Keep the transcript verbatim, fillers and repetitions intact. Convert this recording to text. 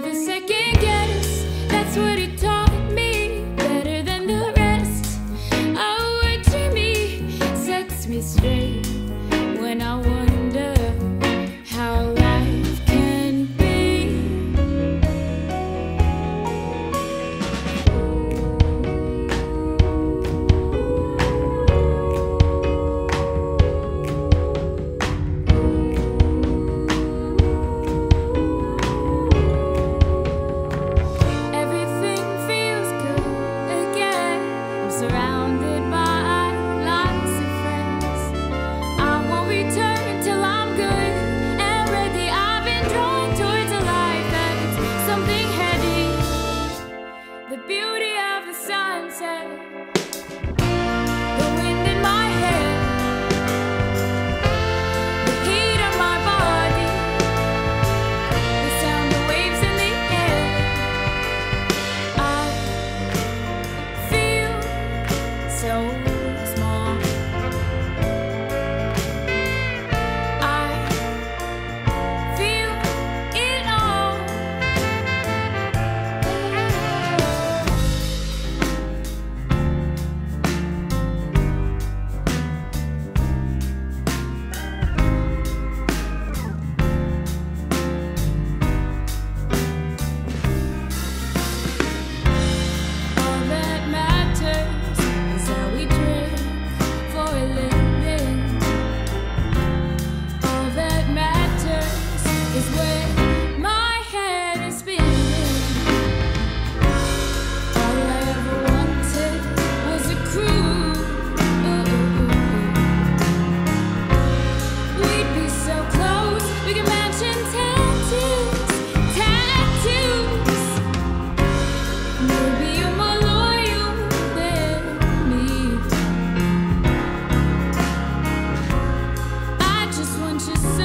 never second guess. That's what it taught me, better than the rest. Oh, what to me sets me straight when I wonder how life can be. Everything feels good again. I'm surrounded by lots of friends. I won't return till I'm good and ready. I've been drawn towards a life that's something heavy. The beauty of the sunset, the wind in my hair, the heat of my body, the sound of waves in the air. I feel so small. I feel it all. All that matters is how we drink for a living. All that matters is where my head is spinning. All I ever wanted was a cruise. We'd be so close, we could mention tattoos, tattoos. Maybe you're more loyal than me. I just want you.